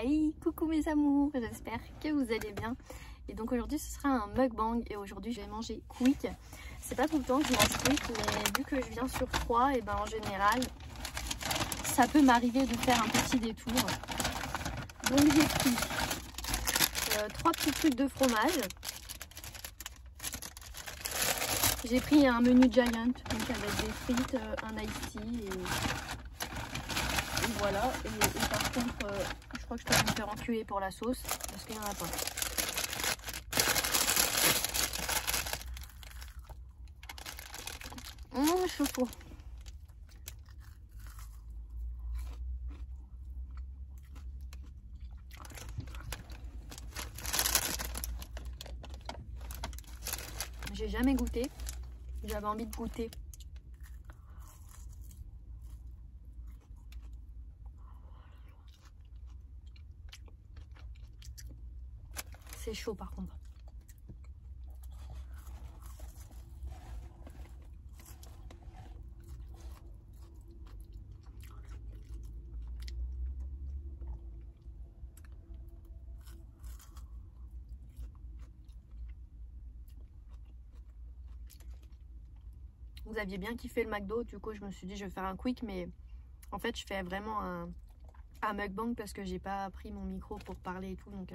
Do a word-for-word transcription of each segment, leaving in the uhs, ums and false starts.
Hey, coucou mes amours, j'espère que vous allez bien. Et donc aujourd'hui ce sera un mukbang et aujourd'hui je vais manger quick. C'est pas tout le temps que je mange quick, mais vu que je viens sur froid, et ben en général ça peut m'arriver de faire un petit détour. Donc j'ai pris euh, trois petits trucs de fromage. J'ai pris un menu giant, donc avec des frites, un iced tea et... Et voilà, et, et par contre, euh, je crois que je peux me faire enculer pour la sauce, parce qu'il n'y en a pas. Mmh, je suis chaud. J'ai jamais goûté, j'avais envie de goûter. C'est chaud par contre. Vous aviez bien kiffé le McDo, du coup je me suis dit je vais faire un quick, mais en fait je fais vraiment un, un mukbang parce que j'ai pas pris mon micro pour parler et tout, donc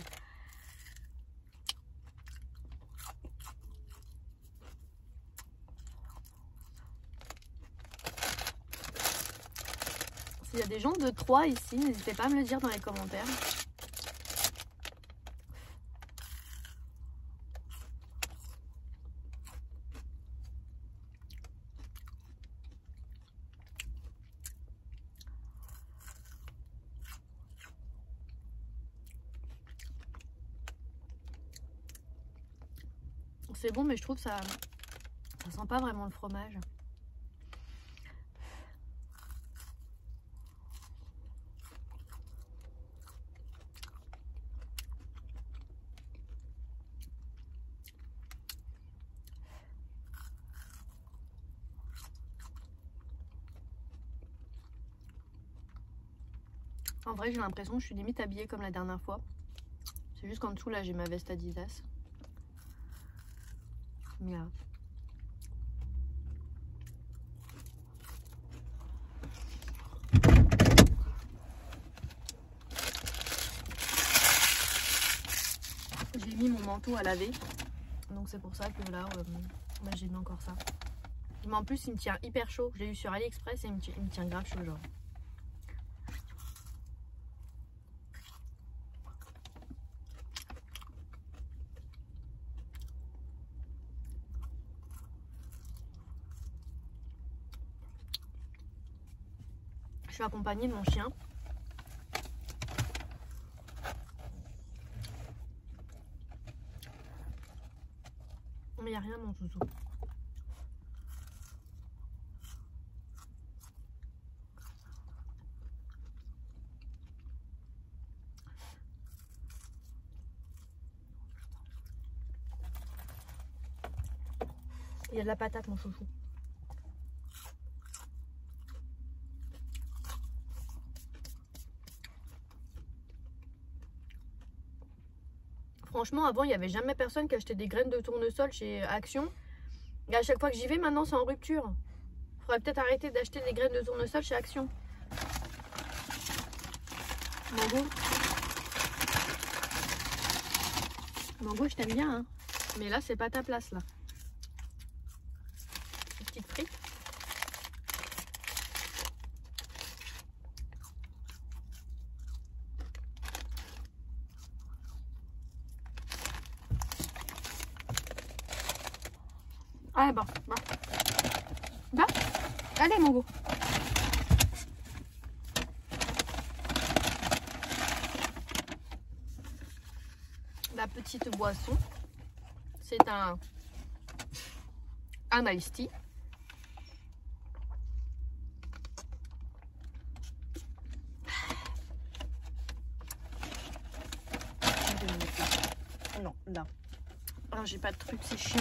il y a des gens de trois ici, n'hésitez pas à me le dire dans les commentaires. C'est bon, mais je trouve que ça, ça sent pas vraiment le fromage. En vrai j'ai l'impression que je suis limite habillée comme la dernière fois. C'est juste qu'en dessous là j'ai ma veste Adidas. Mais là... j'ai mis mon manteau à laver. Donc c'est pour ça que là, euh, là j'ai mis encore ça. Mais en plus il me tient hyper chaud. Je l'ai eu sur AliExpress et il me tient, il me tient grave chaud genre. Je suis accompagnée de mon chien. Mais il n'y a rien mon zouzou. Il y a de la patate mon chouchou. Franchement, avant, il n'y avait jamais personne qui achetait des graines de tournesol chez Action. Et à chaque fois que j'y vais, maintenant, c'est en rupture. Il faudrait peut-être arrêter d'acheter des graines de tournesol chez Action. Mango. Mango, je t'aime bien, hein. Mais là, c'est pas ta place, là. Petite frite. Ah bah, bah, bah, allez mon goût. La petite boisson, c'est un, un iced tea. Non, non. Alors j'ai pas de truc, c'est chiant.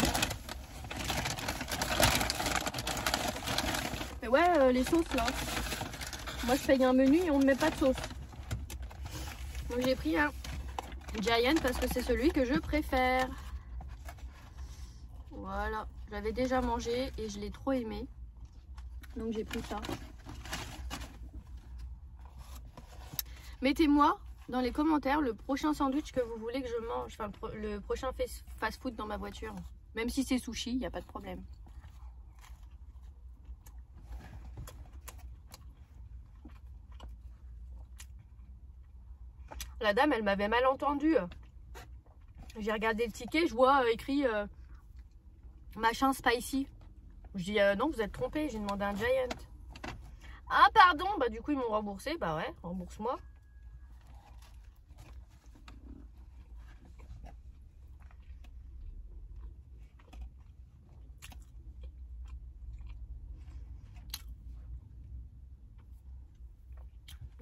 Mais ouais, euh, les sauces là. Moi je paye un menu et on ne met pas de sauce. Donc j'ai pris un Giant parce que c'est celui que je préfère. Voilà, j'avais déjà mangé et je l'ai trop aimé. Donc j'ai pris ça. Mettez-moi dans les commentaires le prochain sandwich que vous voulez que je mange. Enfin, le prochain fast-food dans ma voiture. Même si c'est sushi, il n'y a pas de problème. La dame, elle m'avait mal entendu. J'ai regardé le ticket, je vois euh, écrit euh, machin spicy. Je dis euh, non, vous êtes trompé, j'ai demandé un Giant. Ah pardon, bah du coup ils m'ont remboursé, bah ouais, rembourse-moi.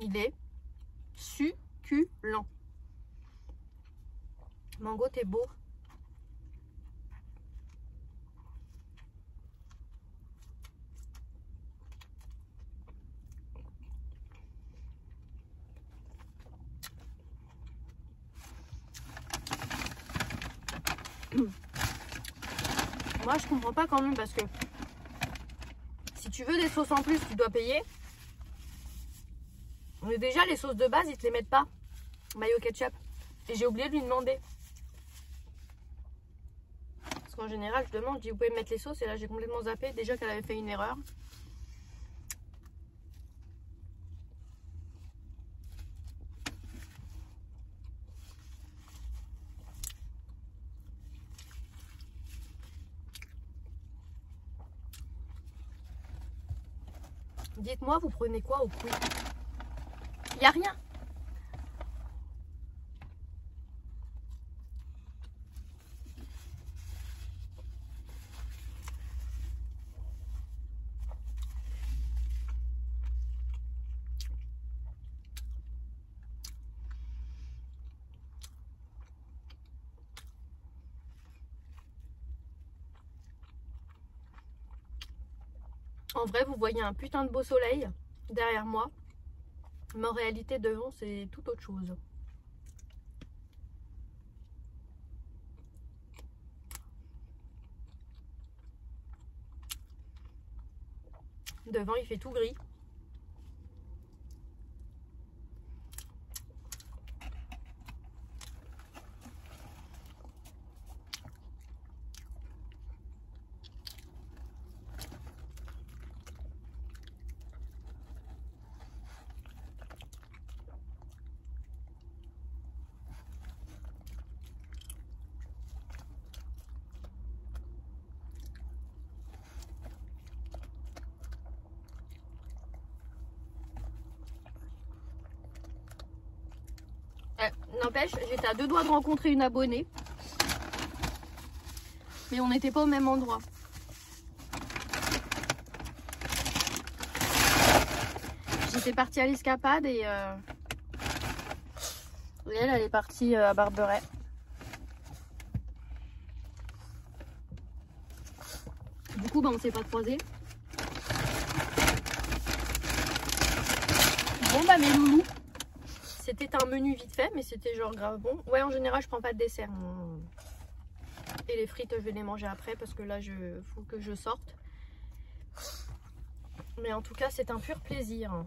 Il est succulent. Mango, t'es beau. Moi, je comprends pas quand même parce que si tu veux des sauces en plus, tu dois payer. Mais déjà, les sauces de base, ils te les mettent pas. Mayo ketchup. Et j'ai oublié de lui demander. Parce qu'en général, je demande, je dis, vous pouvez me mettre les sauces. Et là, j'ai complètement zappé. Déjà qu'elle avait fait une erreur. Dites-moi, vous prenez quoi au Quick? Il n'y a rien. En vrai, vous voyez un putain de beau soleil derrière moi. Mais en réalité, devant, c'est tout autre chose. Devant, il fait tout gris. N'empêche, j'étais à deux doigts de rencontrer une abonnée. Mais on n'était pas au même endroit. J'étais partie à l'escapade et, euh... et elle, elle est partie à Barberet. Du coup, bah, on ne s'est pas croisés. Bon, bah mes loulous. C'était un menu vite fait, mais c'était genre grave bon. Ouais, en général, je prends pas de dessert. Mmh. Et les frites, je vais les manger après parce que là, je faut que je sorte. Mais en tout cas, c'est un pur plaisir.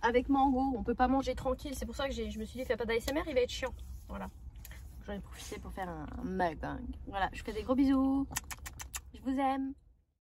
Avec Mango, on peut pas manger tranquille. C'est pour ça que je me suis dit, fais pas d'A S M R, il va être chiant. Voilà. J'en ai profité pour faire un mukbang. Voilà, je vous fais des gros bisous. Je vous aime.